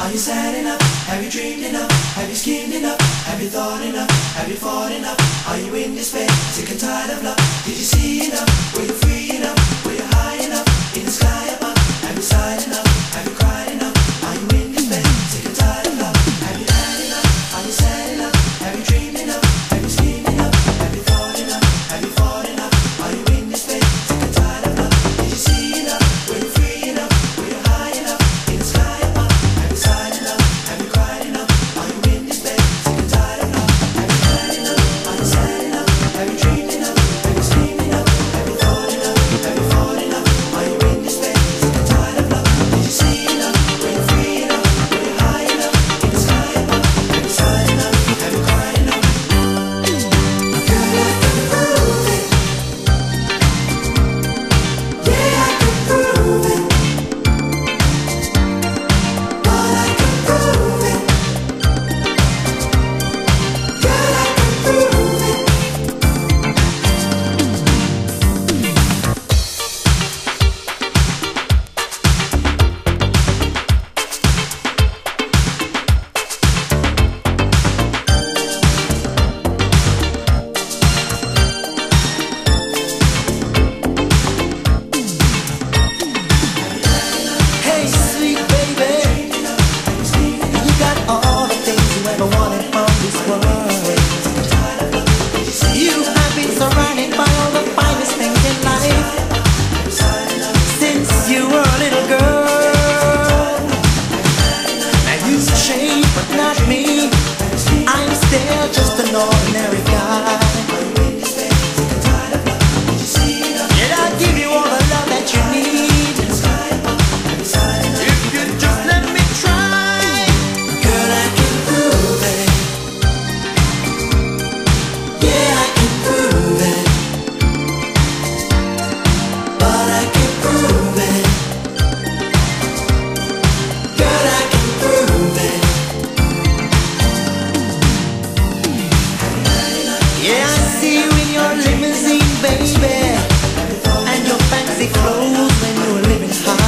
Are you sad enough? Have you dreamed enough? Have you schemed enough? Have you thought enough? Have you fought enough? Are you in despair? Sick and tired of love? Did you see enough? Were you free enough? Were you high enough? In the sky above? Have you sighed enough? Have you cried enough? Are you in despair? Sick and tired of love? Have you had enough? Are you sad enough? Have you dreamed enough? Have you schemed enough? Have you thought enough? Have you fought enough? Are you in despair? Sick and tired of love? Did you see enough? Were you free enough? Were you high enough? In the sky above? Have you sighed enough? Have you cried enough? Are you in despair? Sick and tired of love? Have you had enough? Are you sad enough? Have you dreamed enough? Have you schemed enough? Have you thought enough? Have you fought enough? Are you in despair? Sick and tired of love? Did you see enough? Were you free enough? Were you high enough? In the sky above? Have you sighed enough? Have you cried enough? Girl, I can prove it. Yeah, I can prove it. But I can prove it. Girl, I can prove it. Hey, sweet baby, you got all the things you ever wanted from this world. You have been surrounded by all the finest things in life since you were a little girl. And you've changed, but not me. I'm still just an ordinary guy. Did I give you all the love that you need? If you just let me try. Girl, I can prove it. Yeah, I can prove it. But I can prove it. Girl, I can prove it. Yeah, I see you in your limousine, baby, and your fancy clothes when you were living high.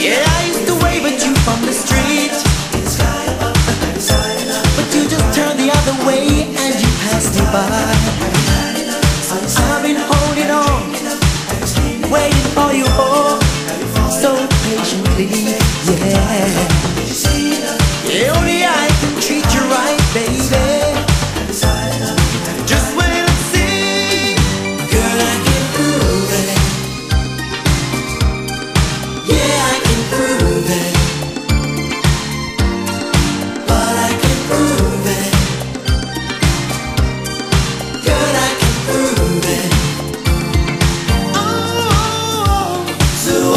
Yeah, I used to wave at you from the street, but you just turned the other way and you passed me by. I've been holding on, waiting for you all so patiently, yeah. Yeah, only I can treat you right, baby, just wait and see. Girl, I can prove it. Yeah, I can prove it. But I can prove it. Girl, I can prove it. Oh, say, girl,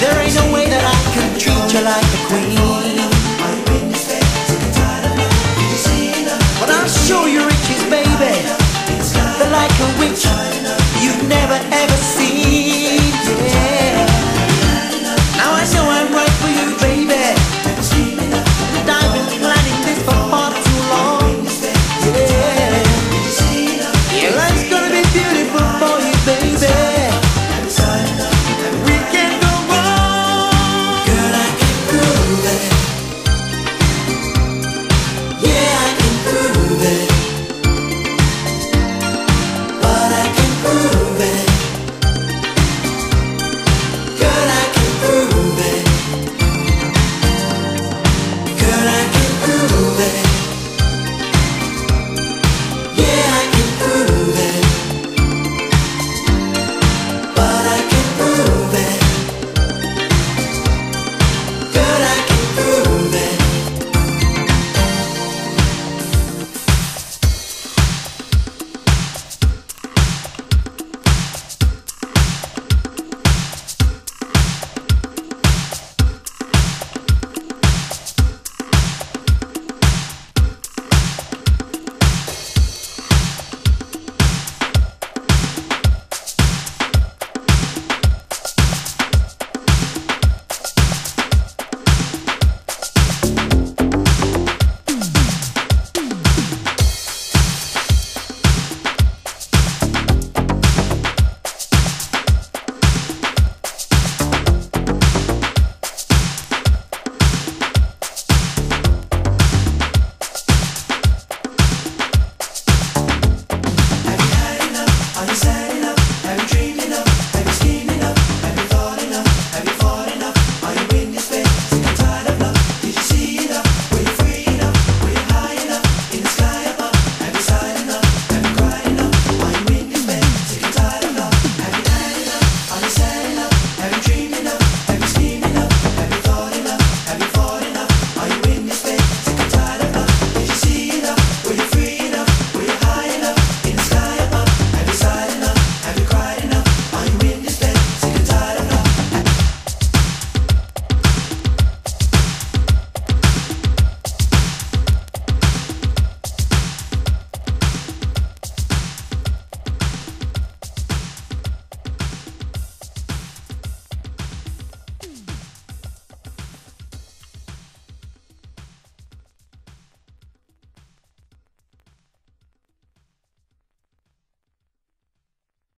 there ain't no way that I can treat you like a queen. But I'll show you riches, baby, the like of which you've never ever